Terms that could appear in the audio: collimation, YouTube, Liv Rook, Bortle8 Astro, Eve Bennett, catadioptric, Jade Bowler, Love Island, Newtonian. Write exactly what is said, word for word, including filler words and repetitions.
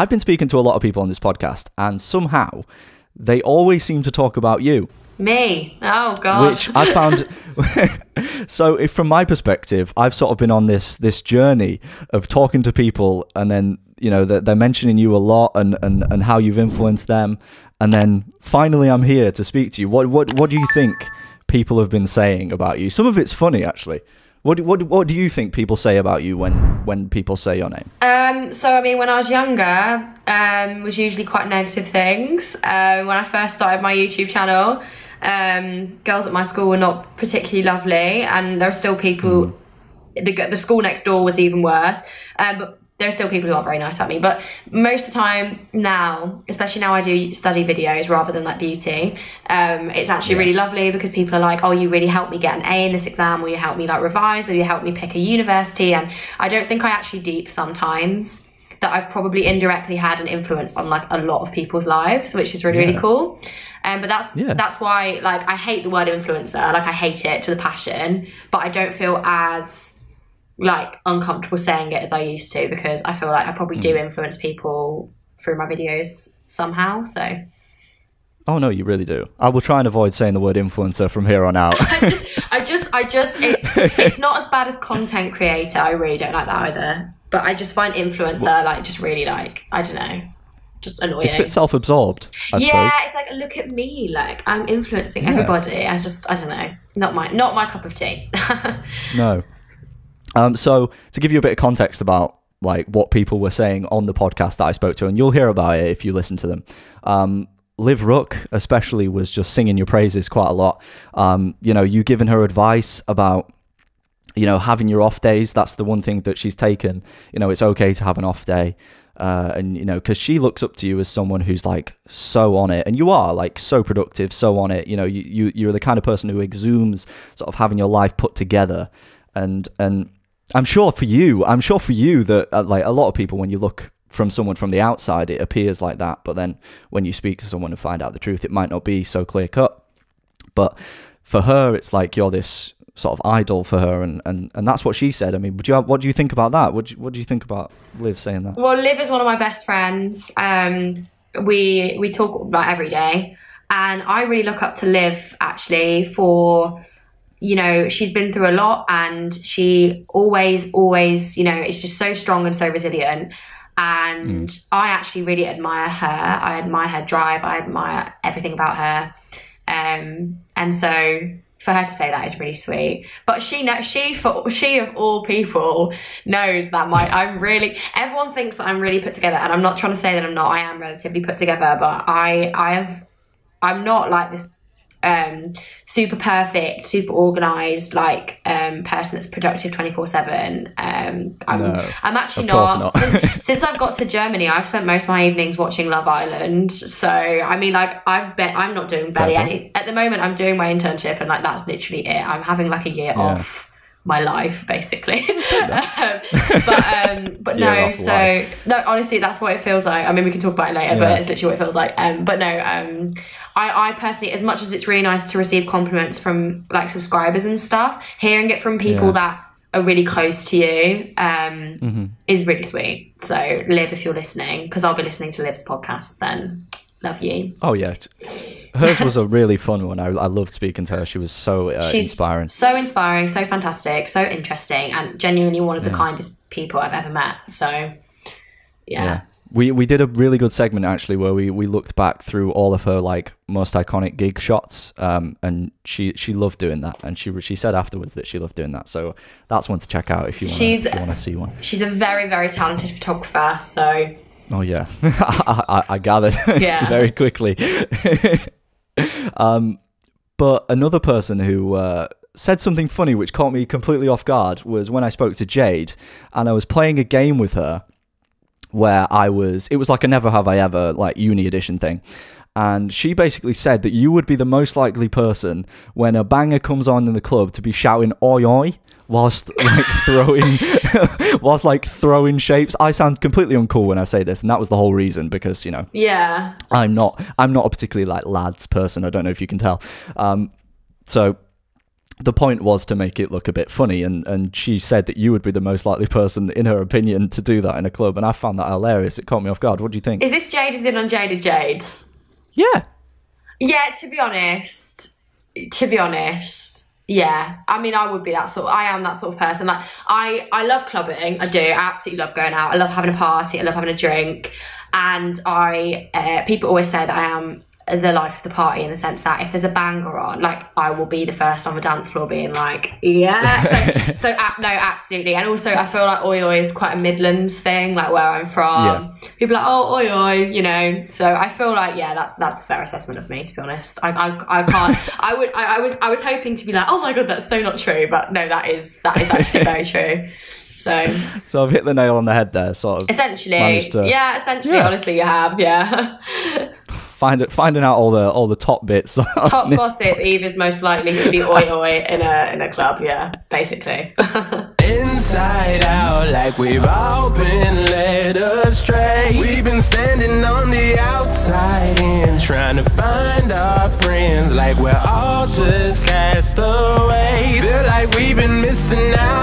I've been speaking to a lot of people on this podcast, and somehow they always seem to talk about you. Me? Oh, God. Which I found... So if from my perspective, I've sort of been on this this journey of talking to people, and then, you know, they're, they're mentioning you a lot and, and, and how you've influenced them. And then finally I'm here to speak to you. What, what, what do you think people have been saying about you? Some of it's funny, actually. What, what, what do you think people say about you when, when people say your name? Um, so, I mean, when I was younger, um, was usually quite negative things. Um, when I first started my YouTube channel, um, girls at my school were not particularly lovely, and there are still people, mm. the, the school next door was even worse, um, but there are still people who aren't very nice about me. But most of the time now, especially now I do study videos rather than like beauty, um, it's actually yeah. really lovely, because people are like, oh, you really helped me get an A in this exam, or you helped me like revise, or you helped me pick a university. And I don't think I actually deep sometimes that I've probably indirectly had an influence on like a lot of people's lives, which is really, yeah. really cool. Um, but that's yeah. that's why, like, I hate the word influencer. Like, I hate it to the passion, but I don't feel as like uncomfortable saying it as I used to, because I feel like I probably mm. do influence people through my videos somehow. So. Oh no, you really do. I will try and avoid saying the word influencer from here on out. I just, I just, I just it's, it's not as bad as content creator. I really don't like that either. But I just find influencer, like, just really, like, I don't know, just annoying. It's a bit self-absorbed, I yeah, suppose. Yeah, it's like, look at me, like, I'm influencing yeah. everybody. I just, I don't know, not my not my cup of tea. No. Um, so, to give you a bit of context about, like, what people were saying on the podcast that I spoke to, and you'll hear about it if you listen to them, um, Liv Rook especially was just singing your praises quite a lot. Um, you know, you giving her advice about... you know, having your off days, that's the one thing that she's taken. You know, it's okay to have an off day. Uh, and, you know, because she looks up to you as someone who's, like, so on it. And you are, like, so productive, so on it. You know, you, you, you're the kind of person who exhumes sort of having your life put together. And and I'm sure for you, I'm sure for you that, uh, like, a lot of people, when you look from someone from the outside, it appears like that. But then when you speak to someone and find out the truth, it might not be so clear-cut. But for her, it's like you're this... sort of idol for her, and and and that's what she said. I mean, would you have, what do you think about that? What do you, what do you think about Liv saying that? Well, Liv is one of my best friends. Um, we we talk about every day, and I really look up to Liv actually for, you know, she's been through a lot, and she always always you know it's just so strong and so resilient. And mm. I actually really admire her. I admire her drive. I admire everything about her. Um, and so. For her to say that is really sweet, but she know she for she of all people knows that my I'm really everyone thinks that I'm really put together, and I'm not trying to say that I'm not. I am relatively put together, but I I have I'm not like this um, super perfect, super organised like um, person that's productive twenty-four seven. Um, I'm, no, I'm actually not. not. since, since I've got to Germany, I've spent most of my evenings watching Love Island. So I mean, like I've been, I'm not doing barely any at the moment. I'm doing my internship, and like that's literally it. I'm having like a year yeah. off my life basically. um, but um, but no, so life. no. Honestly, that's what it feels like. I mean, we can talk about it later, yeah. but it's literally what it feels like. Um, but no. Um, I, I personally, as much as it's really nice to receive compliments from like subscribers and stuff, hearing it from people yeah. that are really close to you um, mm-hmm. is really sweet. So Liv, if you're listening, because I'll be listening to Liv's podcast then, love you. Oh yeah, hers was a really fun one. I, I loved speaking to her. She was so uh, She's inspiring. So inspiring, so fantastic, so interesting, and genuinely one of yeah. the kindest people I've ever met. So yeah. yeah. We, we did a really good segment, actually, where we, we looked back through all of her, like, most iconic gig shots, um, and she she loved doing that, and she she said afterwards that she loved doing that, so that's one to check out if you want to see one. She's a very, very talented photographer, so... Oh, yeah. I, I, I gathered yeah. very quickly. um, but another person who... Uh, said something funny which caught me completely off guard was when I spoke to Jade, and I was playing a game with her, where I was, it was like a Never Have I Ever, like, uni edition thing. And she basically said that you would be the most likely person when a banger comes on in the club to be shouting oi oi whilst like throwing whilst like throwing shapes. I sound completely uncool when I say this, and that was the whole reason, because, you know, yeah, I'm not I'm not a particularly like lads person. I don't know if you can tell. Um so the point was to make it look a bit funny, and, and she said that you would be the most likely person, in her opinion, to do that in a club, and I found that hilarious. It caught me off guard. What do you think? Is this Jade is in on Jade and Jade? Yeah. Yeah, to be honest, to be honest, yeah. I mean, I would be that sort of, I am that sort of person. Like, I, I love clubbing, I do. I absolutely love going out. I love having a party, I love having a drink, and I, uh, people always say that I am the life of the party, in the sense that if there's a banger on, like, I will be the first on the dance floor being like, yeah. So, so uh, no, absolutely. And also I feel like oi oi is quite a Midlands thing, like where I'm from. Yeah. People are like, oh, oi oi, you know. So I feel like, yeah, that's that's a fair assessment of me, to be honest. I I, I can't. I would. I, I was. I was hoping to be like, oh my god, that's so not true, but no, that is that is actually very true. So. So I've hit the nail on the head there, sort of. Essentially. To, yeah. Essentially, yeah. Honestly, you have. Yeah. Find it, finding out all the all the top bits. Top gossip. Eve is most likely to be oi oi in a in a club. Yeah, basically. Inside out, like we've all been led astray. We've been standing on the outside and trying to find our friends, like we're all just castaways. Feel like we've been missing out.